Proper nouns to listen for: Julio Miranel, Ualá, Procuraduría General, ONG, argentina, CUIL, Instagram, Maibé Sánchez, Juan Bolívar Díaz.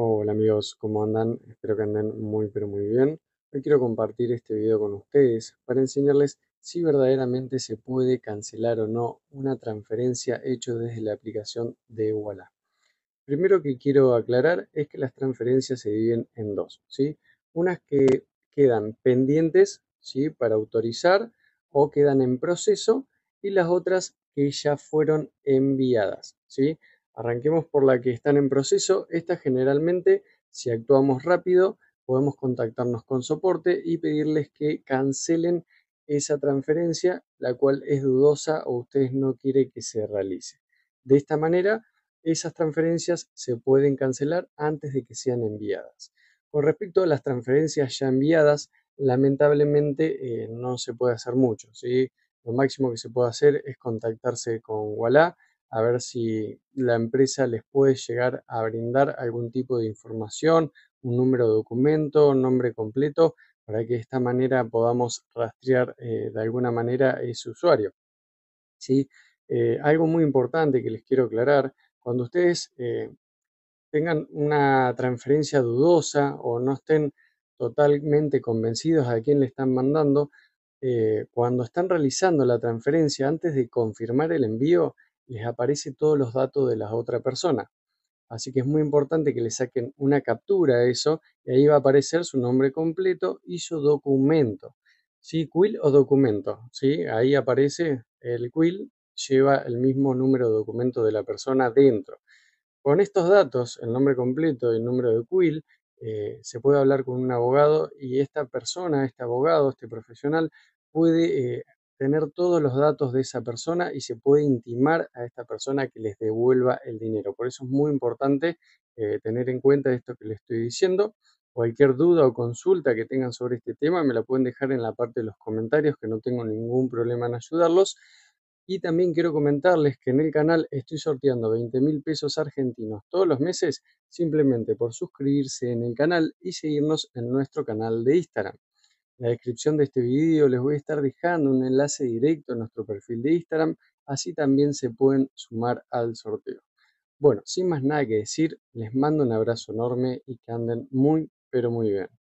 Hola amigos, ¿cómo andan? Espero que anden muy pero muy bien. Hoy quiero compartir este video con ustedes para enseñarles si verdaderamente se puede cancelar o no una transferencia hecha desde la aplicación de Ualá. Primero que quiero aclarar es que las transferencias se dividen en dos, ¿sí? Unas que quedan pendientes, ¿sí?, para autorizar o quedan en proceso, y las otras que ya fueron enviadas, ¿sí? Arranquemos por la que están en proceso. Esta generalmente, si actuamos rápido, podemos contactarnos con soporte y pedirles que cancelen esa transferencia, la cual es dudosa o ustedes no quieren que se realice. De esta manera, esas transferencias se pueden cancelar antes de que sean enviadas. Con respecto a las transferencias ya enviadas, lamentablemente no se puede hacer mucho, ¿sí? Lo máximo que se puede hacer es contactarse con Ualá, a ver si la empresa les puede llegar a brindar algún tipo de información, un número de documento, un nombre completo, para que de esta manera podamos rastrear de alguna manera ese usuario, ¿sí? Algo muy importante que les quiero aclarar: cuando ustedes tengan una transferencia dudosa o no estén totalmente convencidos a quién le están mandando, cuando están realizando la transferencia, antes de confirmar el envío, les aparece todos los datos de la otra persona. Así que es muy importante que le saquen una captura a eso, y ahí va a aparecer su nombre completo y su documento, ¿sí? CUIL o documento, ¿sí? Ahí aparece el CUIL, lleva el mismo número de documento de la persona dentro. Con estos datos, el nombre completo y el número de CUIL, se puede hablar con un abogado, y esta persona, este abogado, este profesional, puede tener todos los datos de esa persona y se puede intimar a esta persona que les devuelva el dinero. Por eso es muy importante tener en cuenta esto que les estoy diciendo. Cualquier duda o consulta que tengan sobre este tema me la pueden dejar en la parte de los comentarios, que no tengo ningún problema en ayudarlos. Y también quiero comentarles que en el canal estoy sorteando 20.000 pesos argentinos todos los meses, simplemente por suscribirse en el canal y seguirnos en nuestro canal de Instagram. En la descripción de este video les voy a estar dejando un enlace directo a nuestro perfil de Instagram, así también se pueden sumar al sorteo. Bueno, sin más nada que decir, les mando un abrazo enorme y que anden muy, pero muy bien.